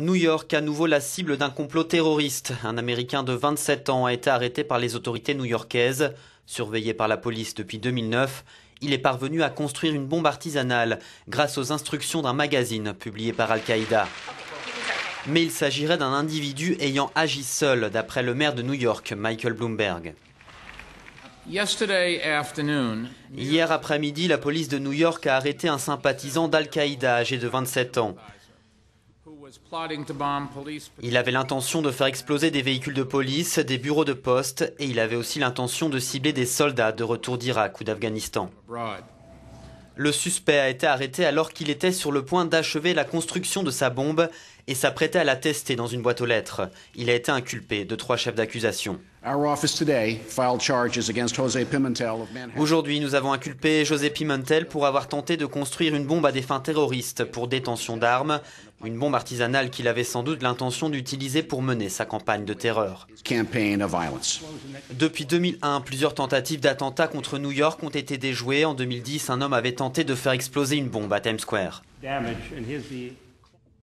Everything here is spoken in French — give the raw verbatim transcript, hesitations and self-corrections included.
New York, à nouveau la cible d'un complot terroriste. Un Américain de vingt-sept ans a été arrêté par les autorités new-yorkaises. Surveillé par la police depuis deux mille neuf, il est parvenu à construire une bombe artisanale grâce aux instructions d'un magazine publié par Al-Qaïda. Mais il s'agirait d'un individu ayant agi seul, d'après le maire de New York, Michael Bloomberg. Hier après-midi, la police de New York a arrêté un sympathisant d'Al-Qaïda âgé de vingt-sept ans. Il avait l'intention de faire exploser des véhicules de police, des bureaux de poste, et il avait aussi l'intention de cibler des soldats de retour d'Irak ou d'Afghanistan. Le suspect a été arrêté alors qu'il était sur le point d'achever la construction de sa bombe et s'apprêtait à la tester dans une boîte aux lettres. Il a été inculpé de trois chefs d'accusation. Aujourd'hui, nous avons inculpé José Pimentel pour avoir tenté de construire une bombe à des fins terroristes pour détention d'armes, une bombe artisanale qu'il avait sans doute l'intention d'utiliser pour mener sa campagne de terreur. Depuis deux mille un, plusieurs tentatives d'attentats contre New York ont été déjouées. En deux mille dix, un homme avait tenté de faire exploser une bombe à Times Square.